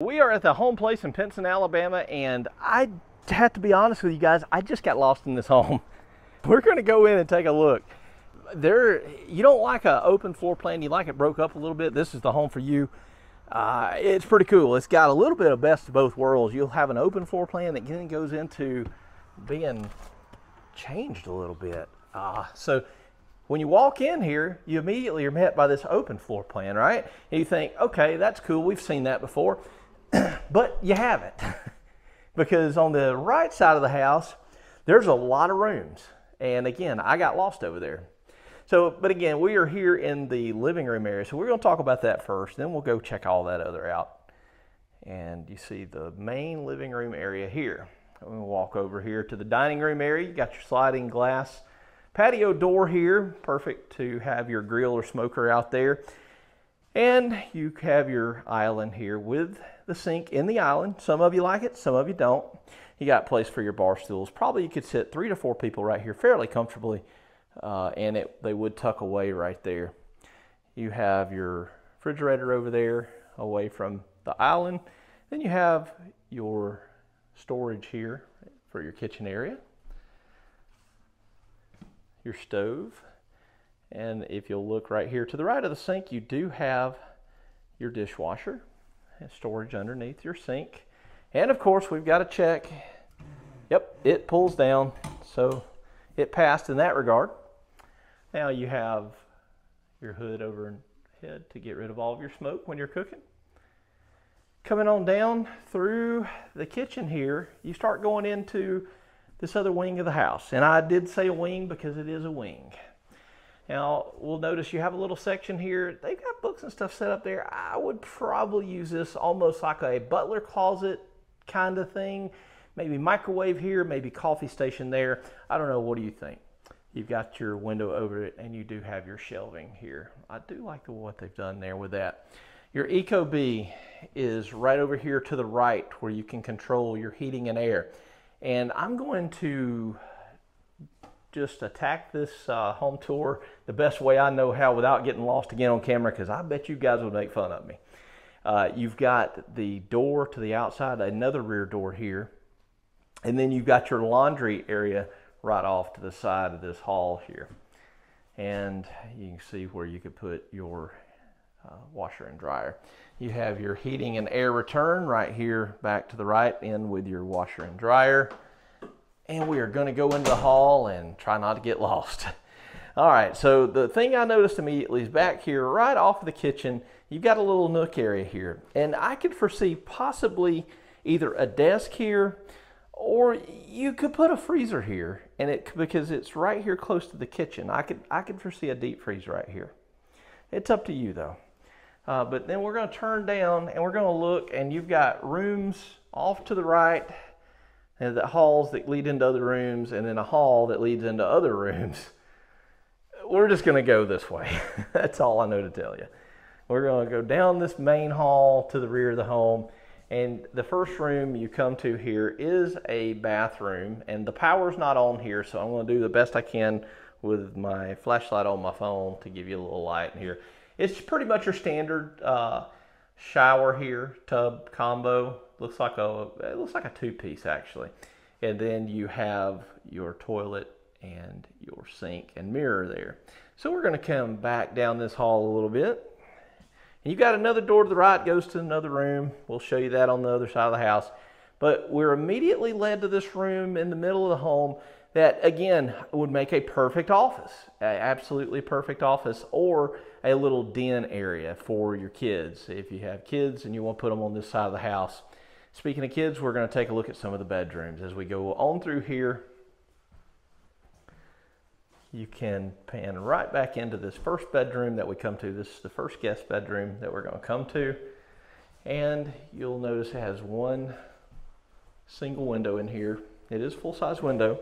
We are at the Home Place in Pinson, Alabama, and I have to be honest with you guys, I just got lost in this home. We're going to go in and take a look. You don't like an open floor plan, you like it broke up a little bit. This is the home for you. It's pretty cool. It's got a little bit of best of both worlds. You'll have an open floor plan that then goes into being changed a little bit. So when you walk in here, you immediately are met by this open floor plan, right? And you think, okay, that's cool. We've seen that before. But you haven't, because on the right side of the house, there's a lot of rooms. And again, I got lost over there. So, but again, we are here in the living room area. So we're going to talk about that first, then we'll go check all that other out. And you see the main living room area here. I'm going to walk over here to the dining room area. You got your sliding glass patio door here. Perfect to have your grill or smoker out there. And you have your island here with the sink in the island. Some of you like it, some of you don't. You got place for your bar stools. Probably you could sit 3 to 4 people right here fairly comfortably, and they would tuck away right there. You have your refrigerator over there away from the island. Then you have your storage here for your kitchen area, your stove. And if you'll look right here to the right of the sink, you do have your dishwasher and storage underneath your sink. And of course, we've got to check. Yep, it pulls down. So it passed in that regard. Now you have your hood overhead to get rid of all of your smoke when you're cooking. Coming on down through the kitchen here, you start going into this other wing of the house. And I did say a wing because it is a wing. Now, we'll notice you have a little section here. They've got books and stuff set up there. I would probably use this almost like a butler closet kind of thing. Maybe microwave here, maybe coffee station there. I don't know, what do you think? You've got your window over it, and you do have your shelving here. I do like what they've done there with that. Your Ecobee is right over here to the right where you can control your heating and air. And I'm going to just attack this home tour the best way I know how without getting lost again on camera, because I bet you guys will make fun of me. You've got the door to the outside, another rear door here, and then you've got your laundry area right off to the side of this hall here. And you can see where you could put your washer and dryer. You have your heating and air return right here back to the right end with your washer and dryer. And we are going to go into the hall and try not to get lost. All right, so the thing I noticed immediately is back here, right off of the kitchen, you've got a little nook area here. And I could foresee possibly either a desk here, or you could put a freezer here, and because it's right here close to the kitchen. I could foresee a deep freeze right here. It's up to you though. But then we're going to turn down and we're going to look, and you've got rooms off to the right, and the halls that lead into other rooms, and then a hall that leads into other rooms. We're just gonna go this way. That's all I know to tell you. We're gonna go down this main hall to the rear of the home, and the first room you come to here is a bathroom, and the power's not on here, so I'm gonna do the best I can with my flashlight on my phone to give you a little light in here. It's pretty much your standard shower here, tub combo. It looks like a two-piece actually. And then you have your toilet and your sink and mirror there. So we're going to come back down this hall a little bit. And you've got another door to the right, goes to another room. We'll show you that on the other side of the house. But we're immediately led to this room in the middle of the home that, again, would make a perfect office, an absolutely perfect office, or a little den area for your kids. If you have kids and you want to put them on this side of the house. Speaking of kids, we're going to take a look at some of the bedrooms. As we go on through here, you can pan right back into this first bedroom that we come to. This is the first guest bedroom that we're going to come to. And you'll notice it has one single window in here. It is a full-size window.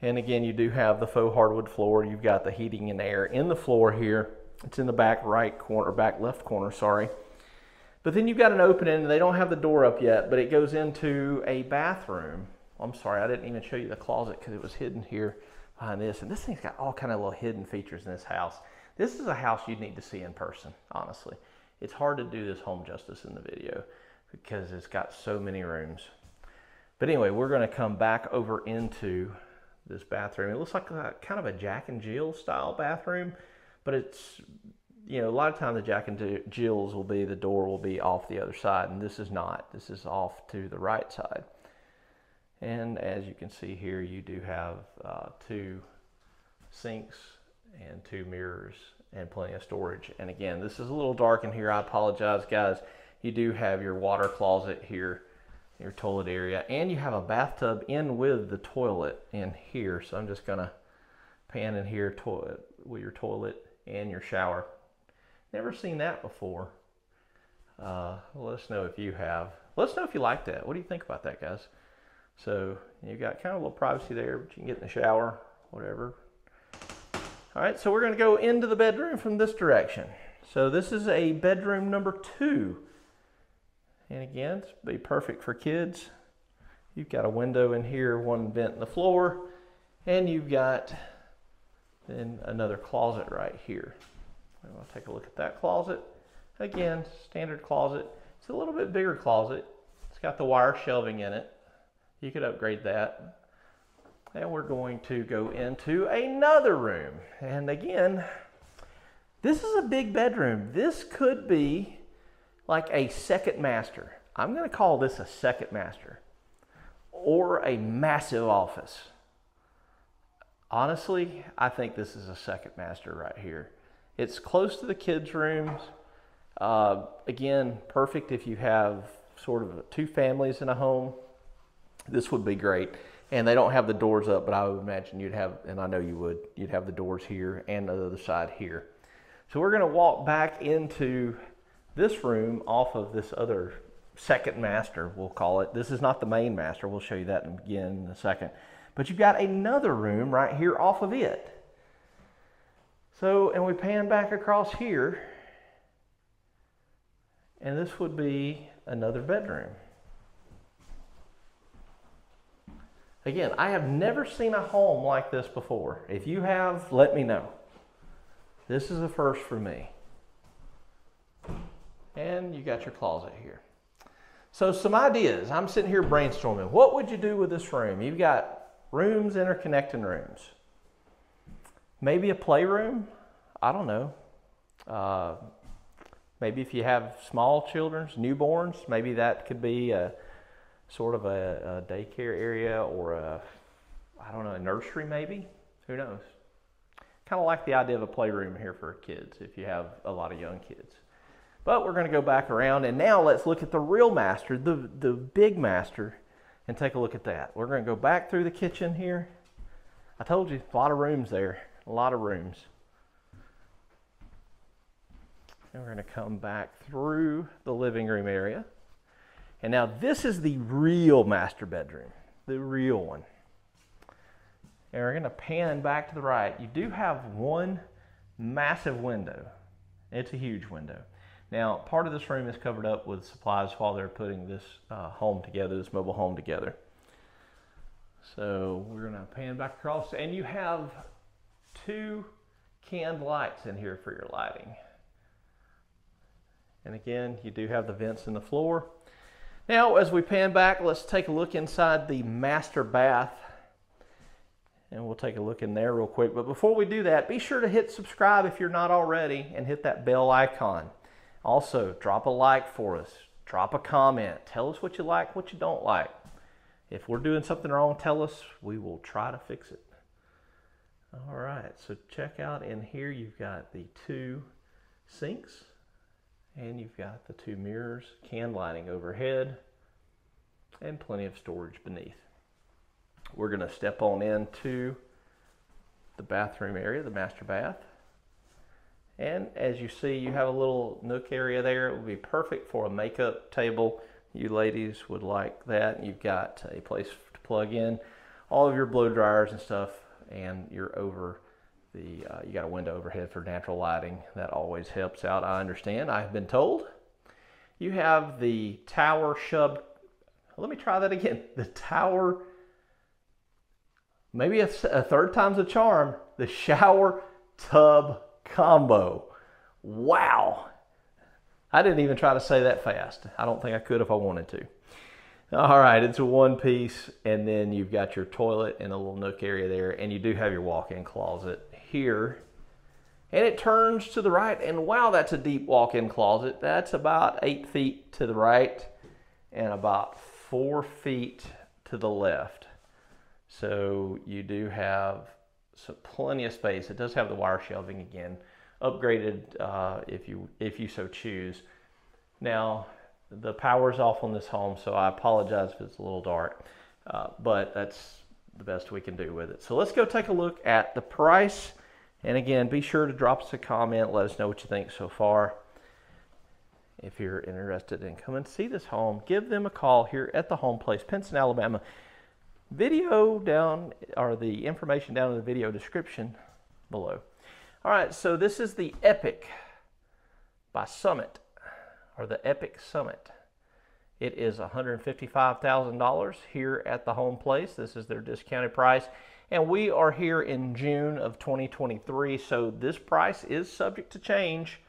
And again, you do have the faux hardwood floor. You've got the heating and air in the floor here. It's in the back right corner, or back left corner, sorry. But then you've got an open end. They don't have the door up yet, but it goes into a bathroom. I'm sorry, I didn't even show you the closet because it was hidden here behind this. And this thing's got all kind of little hidden features in this house. This is a house you'd need to see in person, honestly. It's hard to do this home justice in the video. because it's got so many rooms. But anyway, we're going to come back over into this bathroom. It looks like a, kind of a Jack and Jill style bathroom, but it's, you know, a lot of times the Jack and Jills will be, the door will be off the other side, and this is not. This is off to the right side. And as you can see here, you do have two sinks and two mirrors and plenty of storage. And again, this is a little dark in here. I apologize, guys. You do have your water closet here, your toilet area, and you have a bathtub in with the toilet in here. So I'm just gonna pan in here, toilet with your toilet and your shower. Never seen that before. Let us know if you have. Let us know if you like that. What do you think about that, guys? So you've got kind of a little privacy there, but you can get in the shower, whatever. All right, so we're gonna go into the bedroom from this direction. So this is a bedroom number 2. And again, it's be perfect for kids. You've got a window in here, one vent in the floor, and you've got then another closet right here. I'm gonna take a look at that closet. Again, standard closet. It's a little bit bigger closet. It's got the wire shelving in it. You could upgrade that. And we're going to go into another room. And again, this is a big bedroom. This could be like a second master. I'm gonna call this a second master or a massive office. Honestly, I think this is a second master right here. It's close to the kids' rooms. Again, perfect if you have sort of two families in a home. This would be great. And they don't have the doors up, but I would imagine you'd have, and I know you would, you'd have the doors here and the other side here. So we're gonna walk back into this room off of this other second master, we'll call it. This is not the main master. We'll show you that again in a second. But you've got another room right here off of it. So, and we pan back across here, and this would be another bedroom. Again, I have never seen a home like this before. If you have, let me know. This is a first for me. And you got your closet here. So some ideas. I'm sitting here brainstorming. What would you do with this room? You've got rooms, interconnecting rooms. Maybe a playroom. I don't know. Maybe if you have small children, newborns, maybe that could be a sort of a daycare area, or a, I don't know, a nursery maybe, who knows. Kind of like the idea of a playroom here for kids if you have a lot of young kids. But we're gonna go back around, and now let's look at the real master, the big master, and take a look at that. We're gonna go back through the kitchen here. I told you, a lot of rooms there, a lot of rooms. And we're gonna come back through the living room area. And now this is the real master bedroom, the real one. And we're gonna pan back to the right. You do have one massive window. It's a huge window. Now, part of this room is covered up with supplies while they're putting this home together, this mobile home together. So we're gonna pan back across, and you have two canned lights in here for your lighting. And again, you do have the vents in the floor. Now, as we pan back, let's take a look inside the master bath, and we'll take a look in there real quick. But before we do that, be sure to hit subscribe if you're not already, and hit that bell icon. Also, drop a like for us, drop a comment, tell us what you like, what you don't like. If we're doing something wrong, tell us, we will try to fix it. All right, so check out in here, you've got the two sinks, and you've got the two mirrors, can lighting overhead, and plenty of storage beneath. We're gonna step on into the bathroom area, the master bath. And as you see, you have a little nook area there. It would be perfect for a makeup table. You ladies would like that. You've got a place to plug in all of your blow dryers and stuff, and you're over the, you got a window overhead for natural lighting. That always helps out, I understand. I've been told. You have the tower sub, let me try that again. The tower, maybe a third time's a charm, the shower tub combo. Wow. I didn't even try to say that fast. I don't think I could if I wanted to. All right, it's a one piece, and then you've got your toilet and a little nook area there, and you do have your walk-in closet here. And it turns to the right, and wow, that's a deep walk-in closet. That's about 8 feet to the right and about 4 feet to the left. So you do have plenty of space. It does have the wire shelving again, upgraded if you so choose. Now, the power's off on this home, so I apologize if it's a little dark, but that's the best we can do with it. So let's go take a look at the price. And again, be sure to drop us a comment. Let us know what you think so far. If you're interested in coming to see this home, give them a call here at the Home Place, Pinson, Alabama. Video down, or the information down in the video description below. All right, so this is the Epic by Summit, or the Epic Summit. It is $155,000 here at the Home Place. This is their discounted price. And we are here in June of 2023, so this price is subject to change.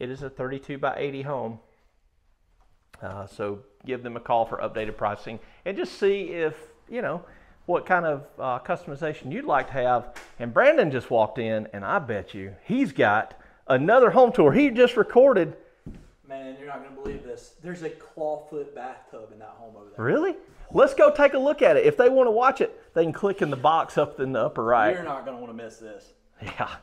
It is a 32 by 80 home. So give them a call for updated pricing and just see if, you know, what kind of customization you'd like to have. And Brandon just walked in, and I bet you he's got another home tour he just recorded. Man, you're not going to believe this. There's a clawfoot bathtub in that home over there. Really? Let's go take a look at it. If they want to watch it, they can click in the box up in the upper right. You're not going to want to miss this. Yeah.